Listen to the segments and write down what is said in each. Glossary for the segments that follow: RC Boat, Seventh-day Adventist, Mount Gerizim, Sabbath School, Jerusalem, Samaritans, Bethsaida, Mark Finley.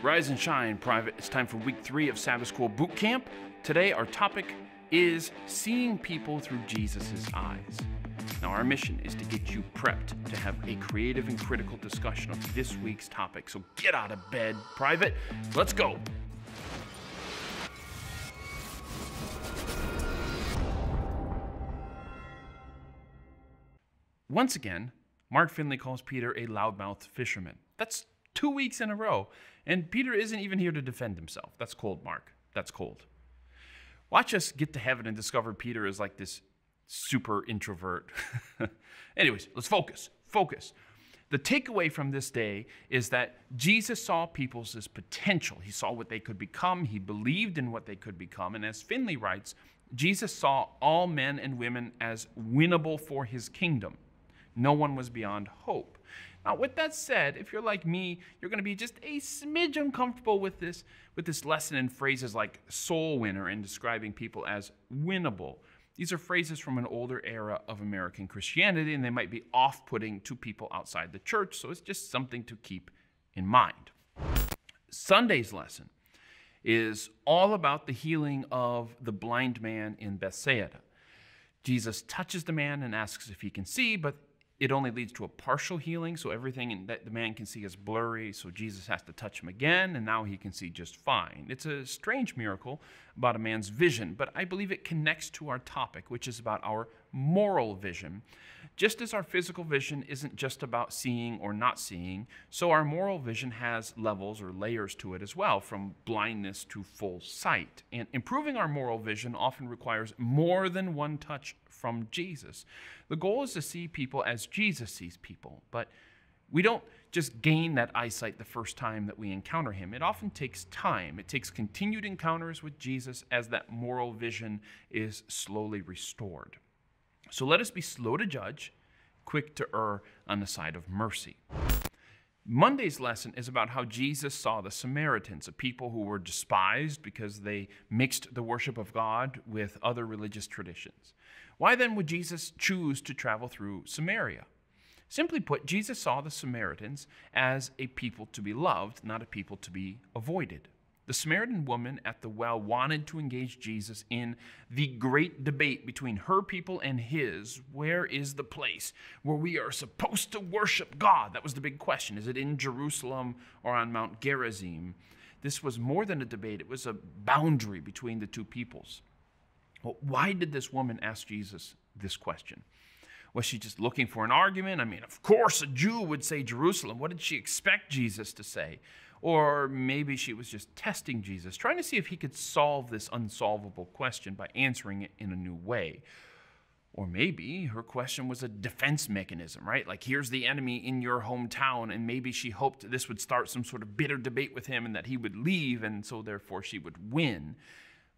Rise and shine, Private. It's time for week 3 of Sabbath School Boot Camp. Today, our topic is seeing people through Jesus' eyes. Now, our mission is to get you prepped to have a creative and critical discussion of this week's topic. So get out of bed, Private. Let's go. Once again, Mark Finley calls Peter a loudmouthed fisherman. That's 2 weeks in a row, and Peter isn't even here to defend himself. That's cold, Mark. That's cold. Watch us get to heaven and discover Peter is like this super introvert. Anyways, let's focus. Focus. The takeaway from this day is that Jesus saw people's potential. He saw what they could become. He believed in what they could become. And as Finley writes, Jesus saw all men and women as winnable for his kingdom. No one was beyond hope. Now, with that said, if you're like me, you're going to be just a smidge uncomfortable with this lesson and phrases like soul winner and describing people as winnable. These are phrases from an older era of American Christianity, and they might be off-putting to people outside the church, so it's just something to keep in mind. Sunday's lesson is all about the healing of the blind man in Bethsaida. Jesus touches the man and asks if he can see, but it only leads to a partial healing, so everything that the man can see is blurry, so Jesus has to touch him again, and now he can see just fine. It's a strange miracle about a man's vision, but I believe it connects to our topic, which is about our moral vision. Just as our physical vision isn't just about seeing or not seeing, so our moral vision has levels or layers to it as well, from blindness to full sight. And improving our moral vision often requires more than one touch from Jesus. The goal is to see people as Jesus sees people, but we don't just gain that eyesight the first time that we encounter him. It often takes time. It takes continued encounters with Jesus as that moral vision is slowly restored. So let us be slow to judge, quick to err on the side of mercy. Monday's lesson is about how Jesus saw the Samaritans, a people who were despised because they mixed the worship of God with other religious traditions. Why then would Jesus choose to travel through Samaria? Simply put, Jesus saw the Samaritans as a people to be loved, not a people to be avoided. The Samaritan woman at the well wanted to engage Jesus in the great debate between her people and his. Where is the place where we are supposed to worship God? That was the big question. Is it in Jerusalem or on Mount Gerizim? This was more than a debate. It was a boundary between the two peoples. Well, why did this woman ask Jesus this question? Was she just looking for an argument? I mean, of course a Jew would say Jerusalem. What did she expect Jesus to say? Or maybe she was just testing Jesus, trying to see if he could solve this unsolvable question by answering it in a new way. Or maybe her question was a defense mechanism, right? Like, here's the enemy in your hometown, and maybe she hoped this would start some sort of bitter debate with him and that he would leave, and so therefore she would win.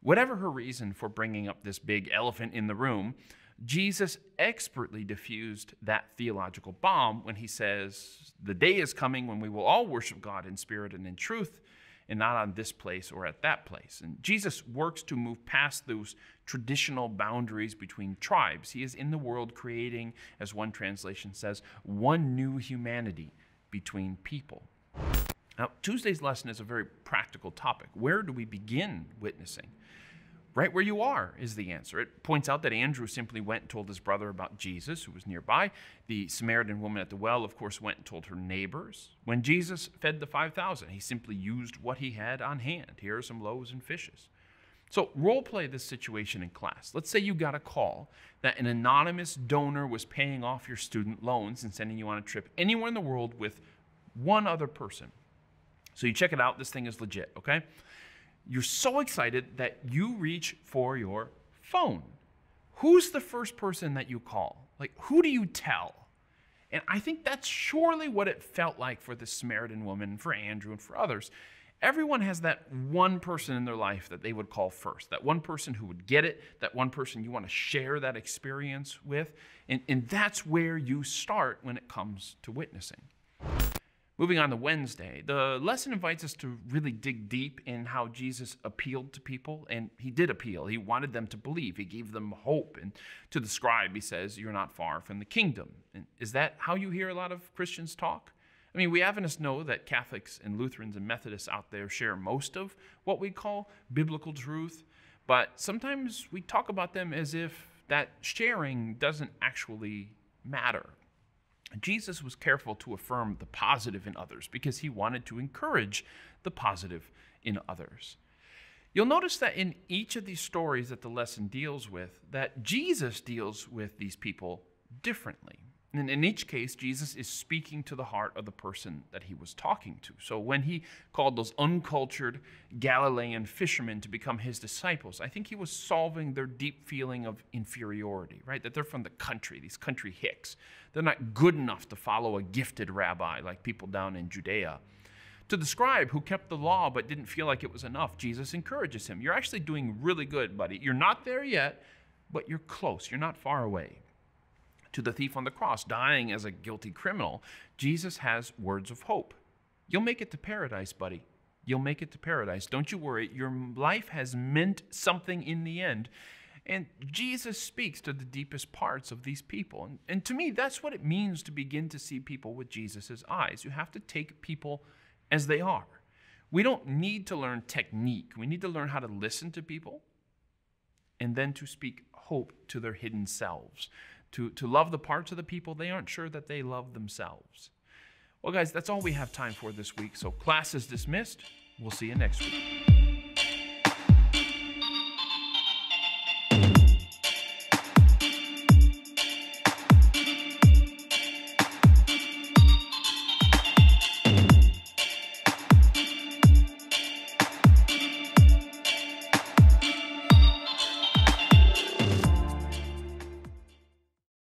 Whatever her reason for bringing up this big elephant in the room, Jesus expertly diffused that theological bomb when he says, the day is coming when we will all worship God in spirit and in truth, and not on this place or at that place. And Jesus works to move past those traditional boundaries between tribes. He is in the world creating, as one translation says, one new humanity between people. Now, Tuesday's lesson is a very practical topic. Where do we begin witnessing? Right where you are is the answer. It points out that Andrew simply went and told his brother about Jesus, who was nearby. The Samaritan woman at the well, of course, went and told her neighbors. When Jesus fed the 5,000, he simply used what he had on hand. Here are some loaves and fishes. So role play this situation in class. Let's say you got a call that an anonymous donor was paying off your student loans and sending you on a trip anywhere in the world with one other person. So you check it out. This thing is legit, okay? You're so excited that you reach for your phone. Who's the first person that you call? Like, who do you tell? And I think that's surely what it felt like for the Samaritan woman, for Andrew, and for others. Everyone has that one person in their life that they would call first, that one person who would get it, that one person you want to share that experience with. And that's where you start when it comes to witnessing. Moving on to Wednesday, the lesson invites us to really dig deep in how Jesus appealed to people, and he did appeal. He wanted them to believe. He gave them hope, and to the scribe, he says, you're not far from the kingdom. And is that how you hear a lot of Christians talk? I mean, we Adventists know that Catholics and Lutherans and Methodists out there share most of what we call biblical truth, but sometimes we talk about them as if that sharing doesn't actually matter. Jesus was careful to affirm the positive in others because he wanted to encourage the positive in others. You'll notice that in each of these stories that the lesson deals with, that Jesus deals with these people differently. And in each case, Jesus is speaking to the heart of the person that he was talking to. So when he called those uncultured Galilean fishermen to become his disciples, I think he was solving their deep feeling of inferiority, right? That they're from the country, these country hicks. They're not good enough to follow a gifted rabbi like people down in Judea. To the scribe who kept the law but didn't feel like it was enough, Jesus encourages him. You're actually doing really good, buddy. You're not there yet, but you're close. You're not far away. To the thief on the cross, dying as a guilty criminal, Jesus has words of hope. You'll make it to paradise, buddy. You'll make it to paradise. Don't you worry. Your life has meant something in the end. And Jesus speaks to the deepest parts of these people. And to me, that's what it means to begin to see people with Jesus's eyes. You have to take people as they are. We don't need to learn technique. We need to learn how to listen to people and then to speak hope to their hidden selves. To love the parts of the people they aren't sure that they love themselves. Well, guys, that's all we have time for this week. So class is dismissed. We'll see you next week.